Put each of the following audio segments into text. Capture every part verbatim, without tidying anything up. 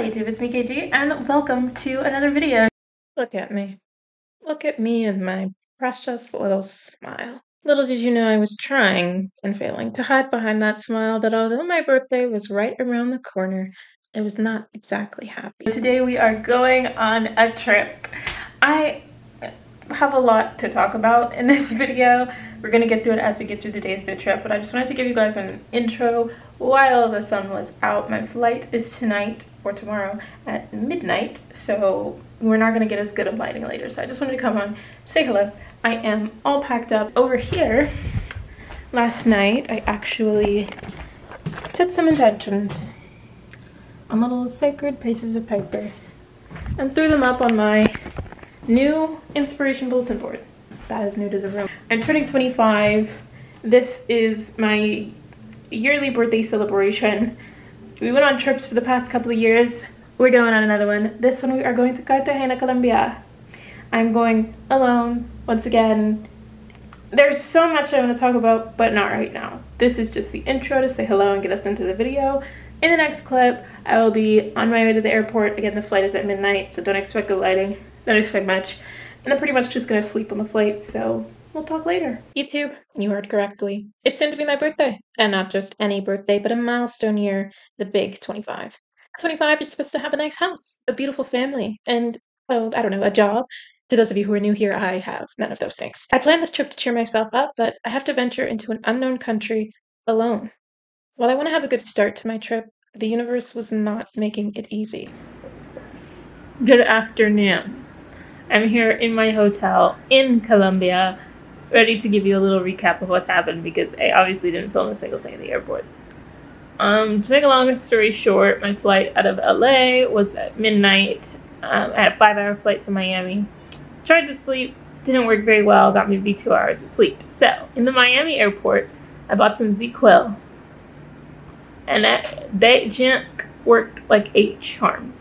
Hello YouTube, it's me K G, and welcome to another video. Look at me. Look at me and my precious little smile. Little did you know I was trying and failing to hide behind that smile that although my birthday was right around the corner, I was not exactly happy. Today we are going on a trip. I have a lot to talk about in this video. We're gonna get through it as we get through the days of the trip, but I just wanted to give you guys an intro while the sun was out. My flight is tonight or tomorrow at midnight, so we're not gonna get as good of lighting later. So I just wanted to come on, say hello. I am all packed up. Over here, last night, I actually set some intentions on little sacred pieces of paper and threw them up on my new inspiration bulletin board. That is new to the room. I'm turning twenty-five. This is my yearly birthday celebration. We went on trips for the past couple of years. We're going on another one. This one we are going to Cartagena, Colombia. I'm going alone once again. There's so much I want to talk about, but not right now. This is just the intro to say hello and get us into the video. In the next clip, I will be on my way to the airport. Again, the flight is at midnight, so don't expect good lighting. Don't expect much. And I'm pretty much just gonna sleep on the flight, so we'll talk later. YouTube, you heard correctly. It's soon to be my birthday. And not just any birthday, but a milestone year, the big twenty-five. At twenty-five, you're supposed to have a nice house, a beautiful family, and, well, I don't know, a job. To those of you who are new here, I have none of those things. I planned this trip to cheer myself up, but I have to venture into an unknown country alone. While I want to have a good start to my trip, the universe was not making it easy. Good afternoon. I'm here in my hotel in Colombia, ready to give you a little recap of what's happened because I obviously didn't film a single thing at the airport. Um, to make a long story short, my flight out of L A was at midnight. Um, I had a five-hour flight to Miami. Tried to sleep, didn't work very well, got maybe two hours of sleep. So, in the Miami airport, I bought some Z-Quil, and that, that junk worked like a charm.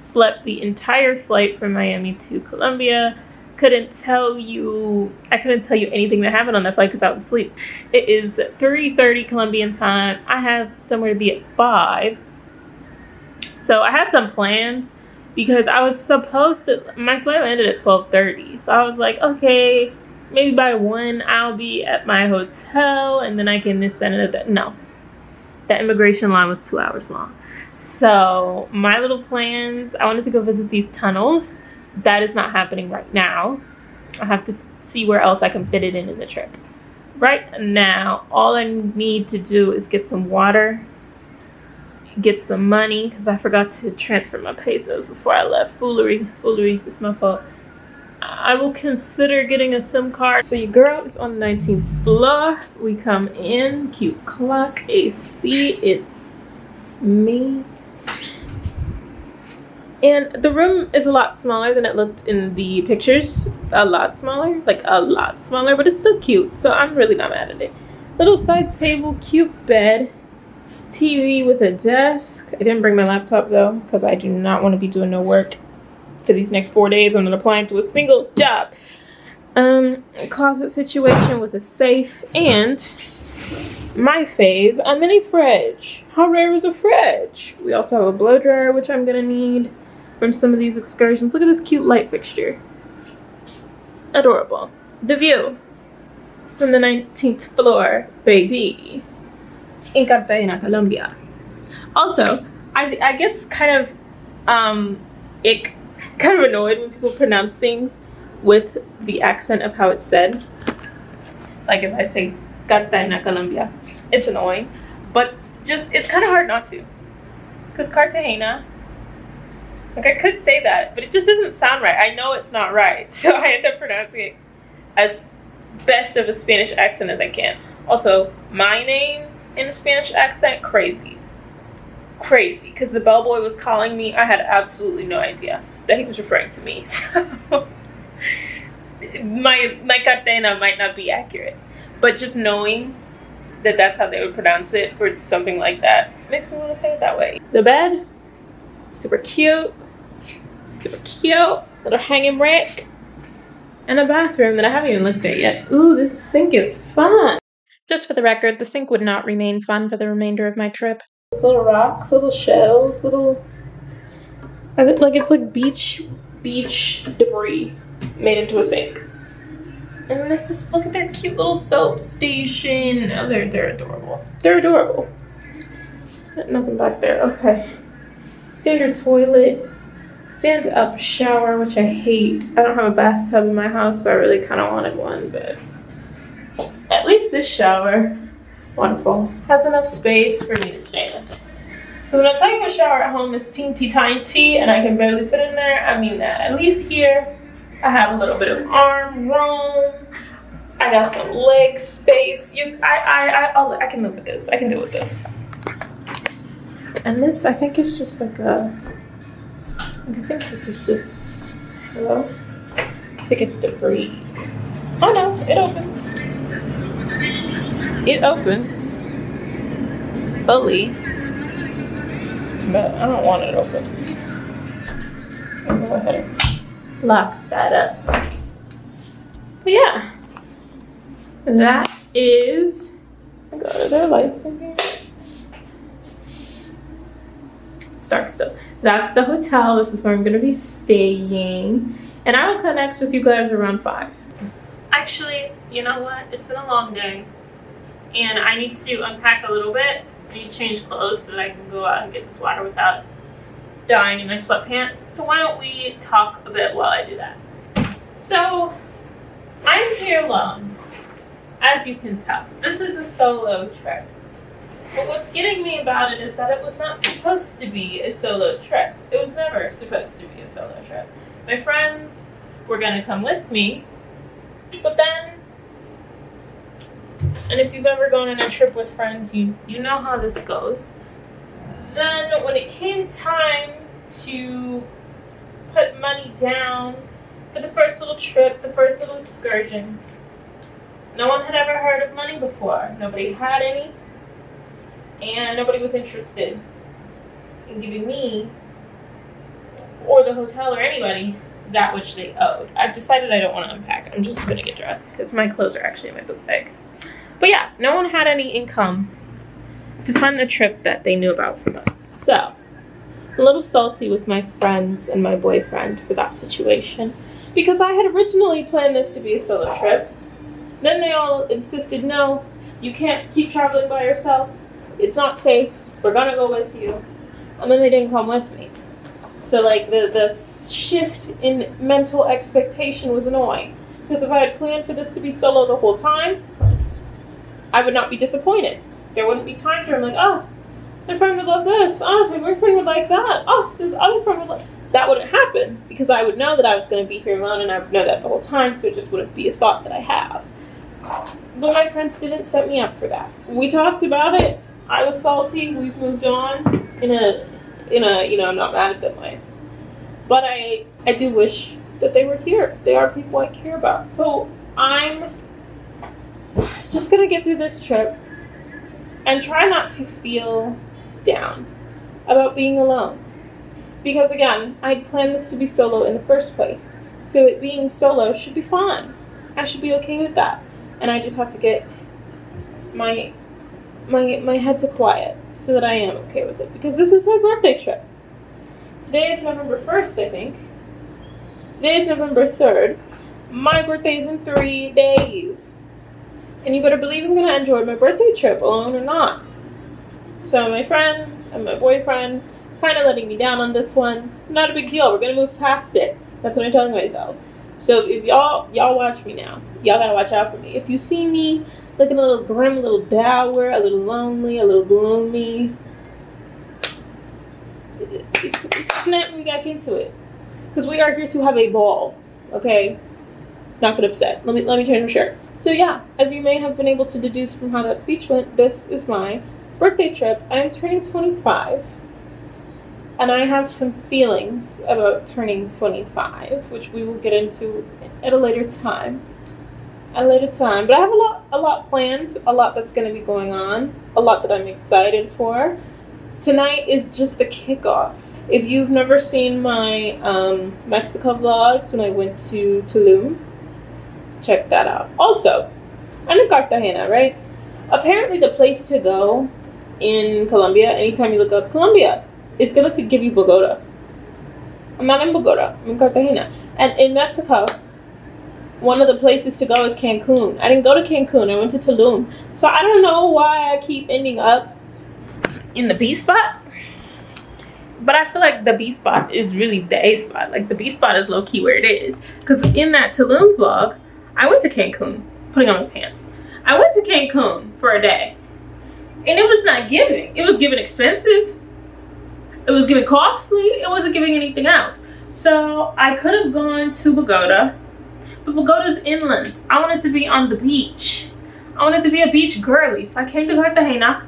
Slept the entire flight from Miami to Colombia. Couldn't tell you, I couldn't tell you anything that happened on that flight because I was asleep. It is three thirty Colombian time. I have somewhere to be at five. So I had some plans because I was supposed to, my flight landed at twelve thirty. So I was like, okay, maybe by one I'll be at my hotel and then I can this, that, and that. No, that immigration line was two hours long. So my little plans, I wanted to go visit these tunnels. That is not happening right now. I have to see where else I can fit it in in the trip. Right now, all I need to do is get some water, get some money, because I forgot to transfer my pesos before I left. Foolery, foolery, it's my fault. I will consider getting a SIM card. So your girl is on the nineteenth floor. We come in, cute clock, A C, it's me, and the room is a lot smaller than it looked in the pictures. A lot smaller, like a lot smaller, but it's still cute, so I'm really not mad at it. Little side table, cute bed, T V with a desk. I didn't bring my laptop though because I do not want to be doing no work for these next four days. I'm not applying to a single job. Um closet situation with a safe and my fave, a mini fridge. How rare is a fridge? We also have a blow dryer, which I'm gonna need from some of these excursions. Look at this cute light fixture. Adorable. The view from the nineteenth floor, baby, in Cartagena, Colombia. Also, I, I get kind of, um, ick, kind of annoyed when people pronounce things with the accent of how it's said. Like if I say Cartagena, Colombia, it's annoying, but just it's kind of hard not to, because Cartagena, like I could say that, but it just doesn't sound right. I know it's not right, so I end up pronouncing it as best of a Spanish accent as I can. Also, my name in a Spanish accent, crazy, crazy, because the bellboy was calling me. I had absolutely no idea that he was referring to me, so my my Cartagena might not be accurate. But just knowing that that's how they would pronounce it or something like that makes me want to say it that way. The bed, super cute, super cute, little hanging rack, and a bathroom that I haven't even looked at yet. Ooh, this sink is fun. Just for the record, the sink would not remain fun for the remainder of my trip. Little rocks, little shells, little And like it's like beach beach debris made into a sink. And this is, look at their cute little soap station. Oh, they're they're adorable. They're adorable. Nothing back there. Okay. Standard toilet. Stand up shower, which I hate. I don't have a bathtub in my house, so I really kind of wanted one, but at least this shower, wonderful, has enough space for me to stay in. Because when I'm taking a shower at home, it's teeny tiny, and I can barely fit in there. I mean that. At least here, I have a little bit of arm room. I got some leg space. You, I, I, I, I'll, I can live with this. I can deal with this. And this, I think, is just like a. I think this is just hello to get the breeze. Oh no, it opens. It opens fully, but I don't want it open. I'll go ahead and lock that up. But yeah, that is. Oh God, are there lights in here? It's dark still. That's the hotel. This is where I'm going to be staying. And I will connect with you guys around five. Actually, you know what? It's been a long day. And I need to unpack a little bit. I need to change clothes so that I can go out and get this water without dying in my sweatpants. So why don't we talk a bit while I do that? So, I'm here alone. As you can tell. This is a solo trip. But what's getting me about it is that it was not supposed to be a solo trip. It was never supposed to be a solo trip. My friends were going to come with me, but then, and if you've ever gone on a trip with friends, you, you know how this goes. Then when it came time to put money down for the first little trip, the first little excursion, no one had ever heard of money before. Nobody had any. And nobody was interested in giving me or the hotel or anybody that which they owed. I've decided I don't want to unpack. I'm just going to get dressed because my clothes are actually in my book bag. But yeah, no one had any income to fund the trip that they knew about from us. So, a little salty with my friends and my boyfriend for that situation because I had originally planned this to be a solo trip. Then they all insisted, no, you can't keep traveling by yourself. It's not safe, we're gonna go with you. And then they didn't come with me. So like the, the shift in mental expectation was annoying. Because if I had planned for this to be solo the whole time, I would not be disappointed. There wouldn't be times where I'm like, oh, my friend would love this. Oh, my friend would like that. Oh, this other friend would like. That wouldn't happen because I would know that I was gonna be here alone and I would know that the whole time, so it just wouldn't be a thought that I have. But my friends didn't set me up for that. We talked about it. I was salty, we've moved on in a, in a, you know, I'm not mad at them way. But I, I do wish that they were here. They are people I care about. So I'm just gonna get through this trip and try not to feel down about being alone. Because again, I planned this to be solo in the first place. So it being solo should be fine. I should be okay with that. And I just have to get my My, my head to quiet so that I am okay with it because this is my birthday trip. Today is November first, I think. Today is November third. My birthday is in three days. And you better believe I'm going to enjoy my birthday trip, alone or not. So my friends and my boyfriend kind of letting me down on this one. Not a big deal. We're going to move past it. That's what I'm telling myself. So if y'all, y'all watch me now. Y'all got to watch out for me. If you see me looking a little grim, a little dour, a little lonely, a little gloomy, It's, it's snap me back into it. Because we are here to have a ball, okay? Not get upset. Let me let me change my shirt. So yeah, as you may have been able to deduce from how that speech went, this is my birthday trip. I am turning twenty-five. And I have some feelings about turning twenty-five, which we will get into at a later time. At a later time. But I have a lot a lot planned, a lot that's going to be going on, a lot that I'm excited for. Tonight is just the kickoff. If you've never seen my um, Mexico vlogs when I went to Tulum, check that out. Also, I'm in Cartagena, right? Apparently the place to go in Colombia, anytime you look up Colombia, it's going to give you Bogota. I'm not in Bogota, I'm in Cartagena. And in Mexico, one of the places to go is Cancun. I didn't go to Cancun, I went to Tulum. So I don't know why I keep ending up in the B spot. But I feel like the B spot is really the A spot. Like the B spot is low key where it is. Because in that Tulum vlog, I went to Cancun, putting on my pants. I went to Cancun for a day. And it was not giving. It was giving expensive. It was giving costly. It wasn't giving anything else. So I could have gone to Bogota. But Bogota's inland. I wanted to be on the beach. I wanted to be a beach girly. So I came to Cartagena.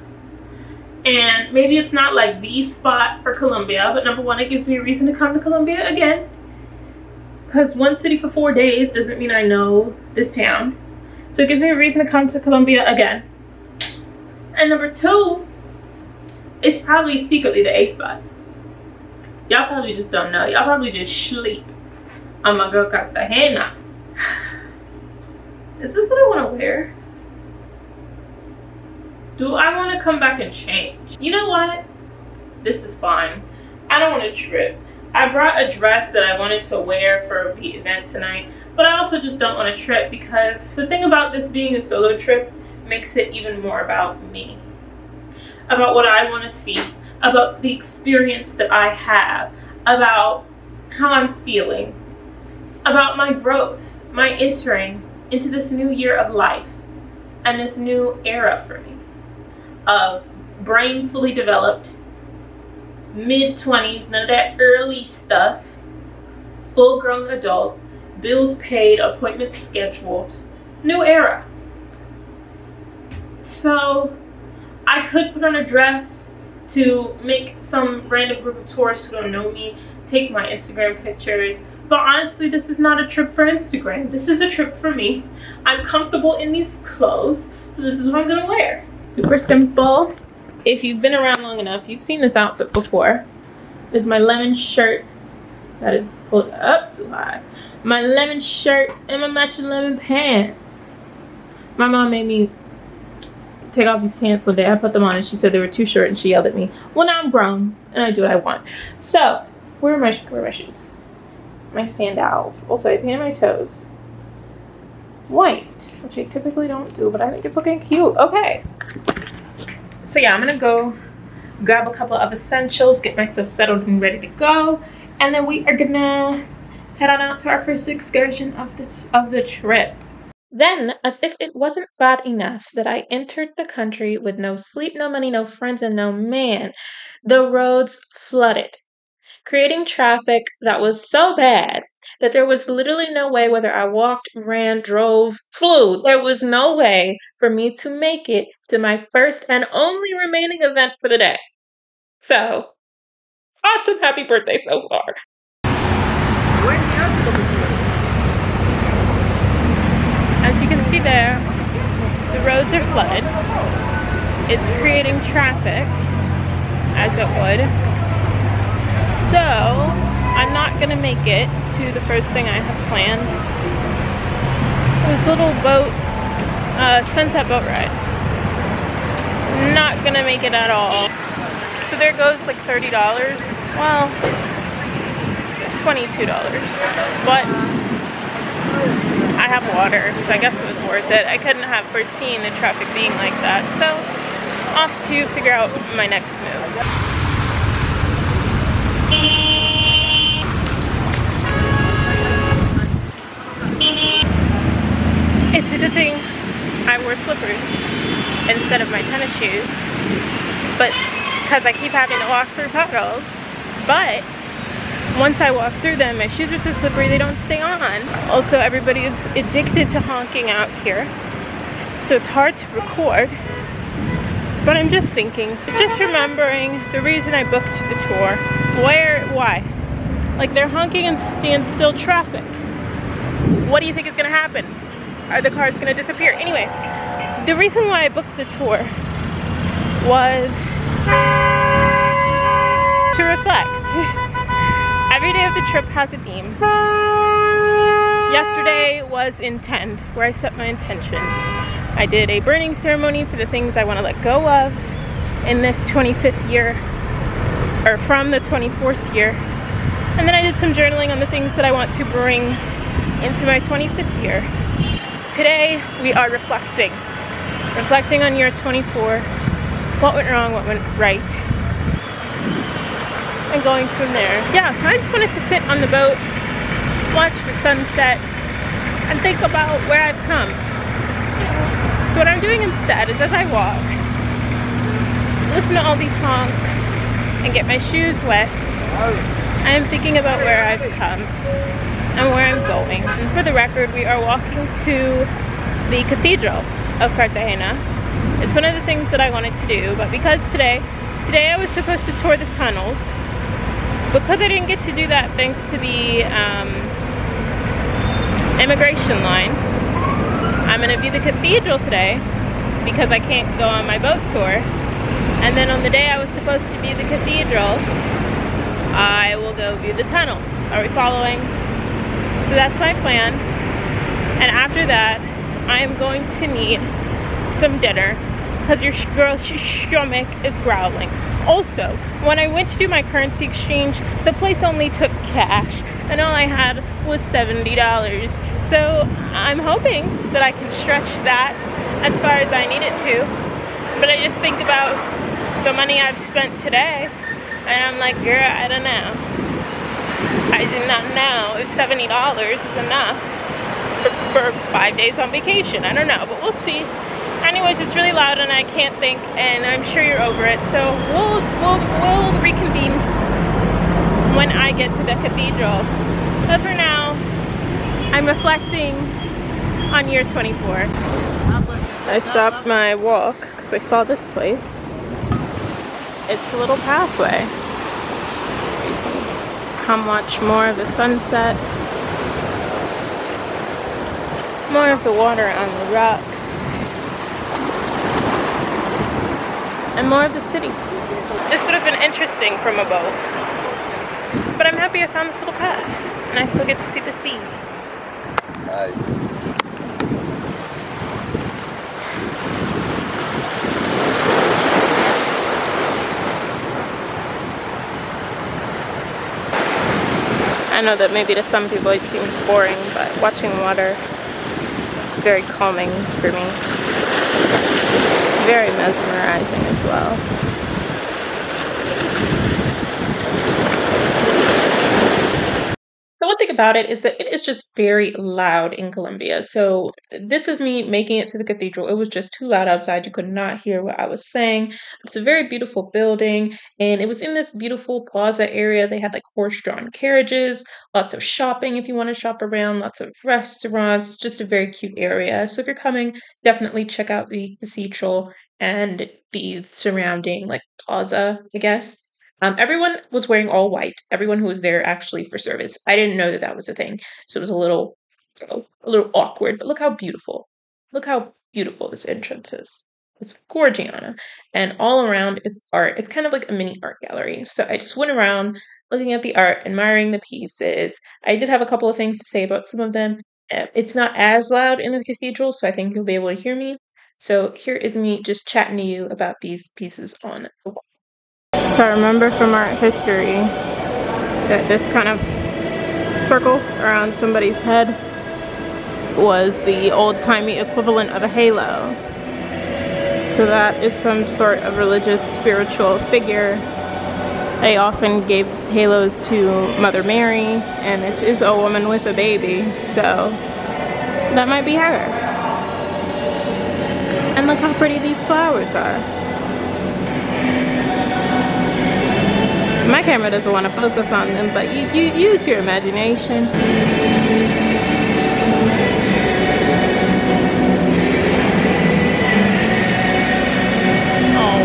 And maybe it's not like the spot for Colombia, but number one, it gives me a reason to come to Colombia again. Because one city for four days doesn't mean I know this town. So it gives me a reason to come to Colombia again. And number two, it's probably secretly the A spot. Y'all probably just don't know. Y'all probably just sleep on my girl Cartagena. Is this what I want to wear? Do I want to come back and change? You know what? This is fine. I don't want to trip. I brought a dress that I wanted to wear for the event tonight, but I also just don't want to trip because the thing about this being a solo trip makes it even more about me. About what I want to see, about the experience that I have, about how I'm feeling, about my growth, my entering into this new year of life and this new era for me. Of brain fully developed, mid twenties, none of that early stuff, full grown adult, bills paid, appointments scheduled, new era. So I could put on a dress to make some random group of tourists who don't know me take my Instagram pictures, but honestly this is not a trip for Instagram. This is a trip for me. I'm comfortable in these clothes, so this is what I'm gonna wear. Super simple. If you've been around long enough, you've seen this outfit before. It's my lemon shirt that is pulled up too high. My lemon shirt and my matching lemon pants. My mom made me take off these pants one day. I put them on and she said they were too short and she yelled at me. Well, now I'm grown and I do what I want. So, where are my, where are my shoes? My sandals. Also, I painted my toes white, which I typically don't do, but I think it's looking cute. Okay, so yeah, I'm gonna go grab a couple of essentials, get myself settled and ready to go, and then we are gonna head on out to our first excursion of this of the trip. Then, as if it wasn't bad enough that I entered the country with no sleep, no money, no friends, and no man, the roads flooded, creating traffic that was so bad that there was literally no way, whether I walked, ran, drove, flew, there was no way for me to make it to my first and only remaining event for the day. So, awesome happy birthday so far. As you can see there, the roads are flooded. It's creating traffic, as it would. So, I'm not gonna make it to the first thing I have planned. This little boat, uh, sunset boat ride. Not gonna make it at all. So there goes like thirty dollars. Well, twenty-two dollars. But I have water, so I guess it was worth it. I couldn't have foreseen the traffic being like that. So off to figure out my next move. It's a good thing I wore slippers instead of my tennis shoes, but because I keep having to walk through puddles. But once I walk through them, my shoes are so slippery they don't stay on. Also, everybody is addicted to honking out here, so it's hard to record. But I'm just thinking, just remembering the reason I booked the tour. Where, why? Like, they're honking in standstill traffic. What do you think is gonna happen? Are the cars gonna disappear? Anyway, the reason why I booked the tour was to reflect. Every day of the trip has a theme. Yesterday was Intend, where I set my intentions. I did a burning ceremony for the things I wanna let go of in this twenty-fifth year, or from the twenty-fourth year And then I did some journaling on the things that I want to bring into my twenty-fifth year. Today we are reflecting. Reflecting on year twenty-four. What went wrong, what went right. And going from there. Yeah, so I just wanted to sit on the boat, watch the sunset, and think about where I've come. So what I'm doing instead is, as I walk, listen to all these honks and get my shoes wet, I am thinking about where I've come and where I'm going. And for the record, we are walking to the Cathedral of Cartagena. It's one of the things that I wanted to do, but because today, today I was supposed to tour the tunnels, because I didn't get to do that thanks to the um, immigration line, I'm going to view the cathedral today because I can't go on my boat tour. And then on the day I was supposed to view the cathedral, I will go view the tunnels. Are we following? So that's my plan. And after that, I am going to meet some dinner because your girl's stomach is growling. Also, when I went to do my currency exchange, the place only took cash and all I had was seventy dollars. So I'm hoping that I can stretch that as far as I need it to. But I just think about the money I've spent today and I'm like, girl, I don't know. I do not know if seventy dollars is enough for, for five days on vacation. I don't know, but we'll see. Anyways, it's really loud and I can't think, and I'm sure you're over it. So we'll, we'll, we'll reconvene when I get to the cathedral. But for now, I'm reflecting on year twenty-four. I stopped my walk because I saw this place. It's a little pathway. Come watch more of the sunset, more of the water on the rocks, and more of the city. This would have been interesting from a boat, but I'm happy I found this little path, and I still get to see the sea. I know that maybe to some people it seems boring, but watching water is very calming for me. Very mesmerizing as well. Thing about it is that it is just very loud in Colombia. So this is me making it to the cathedral. It was just too loud outside. You could not hear what I was saying. It's a very beautiful building, and it was in this beautiful plaza area. They had like horse-drawn carriages, lots of shopping if you want to shop around, lots of restaurants. Just a very cute area. So if you're coming, definitely check out the cathedral and the surrounding like plaza, I guess. Um, everyone was wearing all white. Everyone who was there actually for service. I didn't know that that was a thing. So it was a little, a little awkward, but look how beautiful. Look how beautiful this entrance is. It's Gorgiana. And all around is art. It's kind of like a mini art gallery. So I just went around looking at the art, admiring the pieces. I did have a couple of things to say about some of them. It's not as loud in the cathedral, so I think you'll be able to hear me. So here is me just chatting to you about these pieces on the wall. So I remember from art history that this kind of circle around somebody's head was the old-timey equivalent of a halo. So that is some sort of religious spiritual figure. They often gave halos to Mother Mary, and this is a woman with a baby, so that might be her. And look how pretty these flowers are. My camera doesn't want to focus on them, but you, you use your imagination. Oh.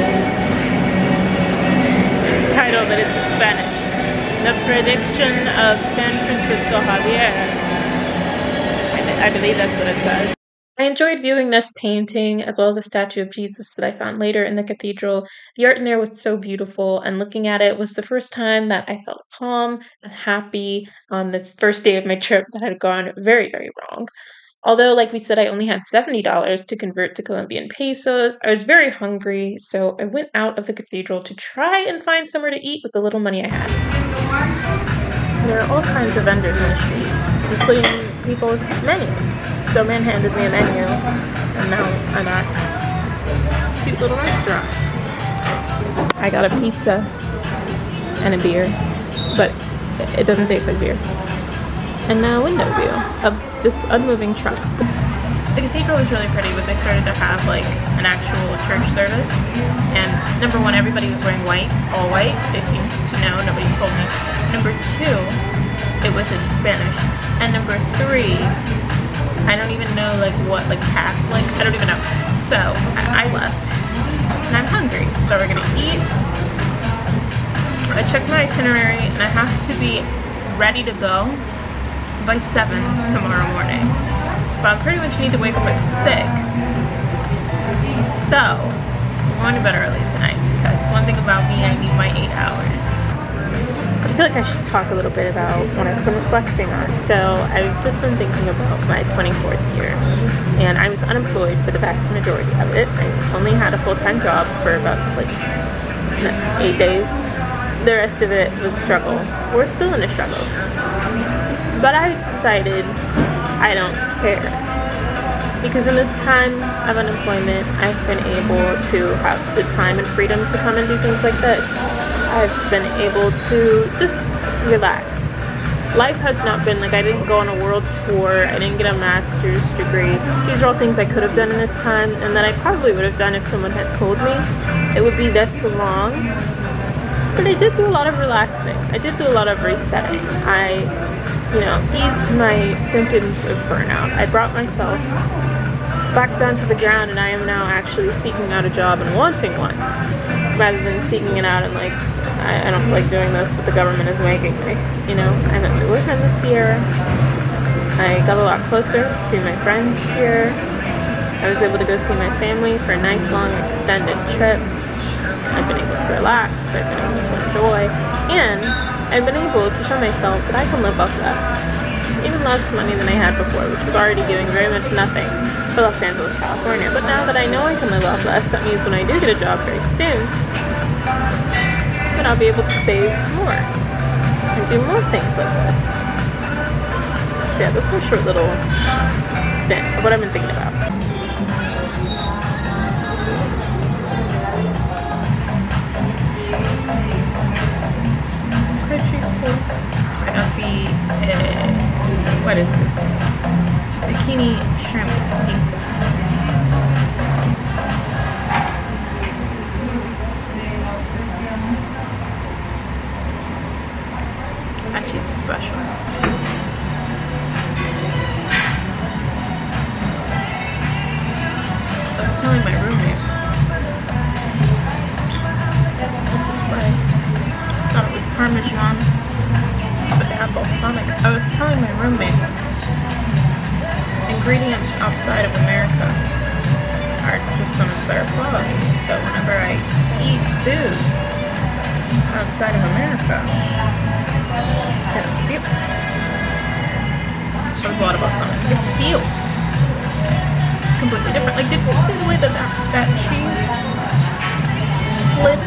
There's a title, but it's in Spanish. The Prediction of San Francisco Javier. I, I believe that's what it says. I enjoyed viewing this painting as well as a statue of Jesus that I found later in the cathedral. The art in there was so beautiful, and looking at it was the first time that I felt calm and happy on this first day of my trip that had gone very, very wrong. Although, like we said, I only had seventy dollars to convert to Colombian pesos, I was very hungry, so I went out of the cathedral to try and find somewhere to eat with the little money I had. there are all kinds of vendors on the street, including people's menus. So man handed me a menu, and now I'm at this cute little restaurant. I got a pizza and a beer, but it doesn't taste like beer. And a window view of this unmoving truck. The cathedral was really pretty, but they started to have like an actual church service. And number one, everybody was wearing white, all white. They seemed to know, nobody told me. Number two, it was in Spanish. And number three, I don't even know like what, like Catholic, I don't even know. So I, I left and I'm hungry, so we're gonna eat. I checked my itinerary and I have to be ready to go by seven tomorrow morning. So I pretty much need to wake up at six. So I'm going to bed early tonight because one thing about me, I need my eight hours. But I feel like I should talk a little bit about what I've been reflecting on. So I've just been thinking about my twenty-fourth year, and I was unemployed for the vast majority of it. I only had a full-time job for about like eight days. The rest of it was struggle. We're still in a struggle. But I decided I don't care, because in this time of unemployment, I've been able to have the time and freedom to come and do things like this. I've been able to just relax. Life has not been, like, I didn't go on a world tour, I didn't get a master's degree. These are all things I could have done in this time, and that I probably would have done if someone had told me it would be this long. But I did do a lot of relaxing. I did do a lot of resetting. I you know, eased my symptoms of burnout. I brought myself back down to the ground, and I am now actually seeking out a job and wanting one, rather than seeking it out and like, I, I don't like doing this, but the government is making me, you know. I'm at my boyfriend this year. I got a lot closer to my friends here. I was able to go see my family for a nice long extended trip. I've been able to relax, I've been able to enjoy, and I've been able to show myself that I can live off less, even less money than I had before, which was already doing very much nothing for Los Angeles, California. But now that I know I can live off less, that means when I do get a job very soon, then I'll be able to save more and do more things like this. So yeah, that's my short little stint of what I've been thinking about. I got the, uh, what is this? Zucchini shrimp pizza. Actually, it's a special. That's probably my roommate. I thought it was Parmesan. Balsamic. I was telling my roommate, ingredients outside of America are just some of their quality. So whenever I eat food outside of America, it feels. There's a lot of balsamic. It feels completely different. Like, did you see the way that that, that cheese slid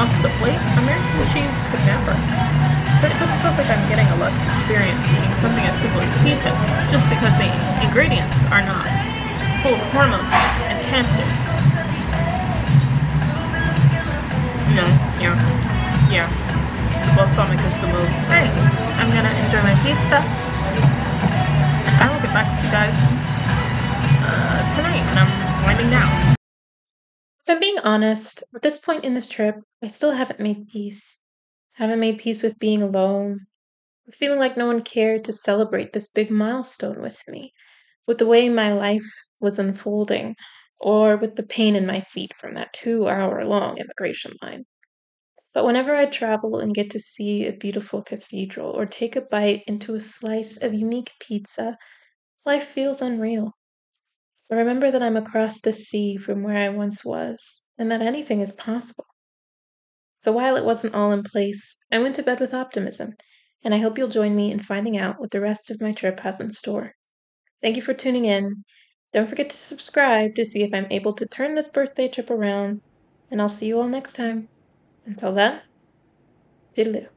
off the plate? American cheese could never. But it just feels like I'm getting a luxe experience eating something as simple as pizza, just because the ingredients are not full of hormones and cancer. No, yeah, yeah. Balsamic is the move. Hey, I'm gonna enjoy my pizza. I will get back to you guys uh, tonight when I'm winding down. If I'm being honest, at this point in this trip, I still haven't made peace. I haven't made peace with being alone, with feeling like no one cared to celebrate this big milestone with me, with the way my life was unfolding, or with the pain in my feet from that two-hour-long immigration line. But whenever I travel and get to see a beautiful cathedral or take a bite into a slice of unique pizza, life feels unreal. I remember that I'm across the sea from where I once was, and that anything is possible. So while it wasn't all in place, I went to bed with optimism, and I hope you'll join me in finding out what the rest of my trip has in store. Thank you for tuning in. Don't forget to subscribe to see if I'm able to turn this birthday trip around, and I'll see you all next time. Until then, toodaloo.